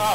What?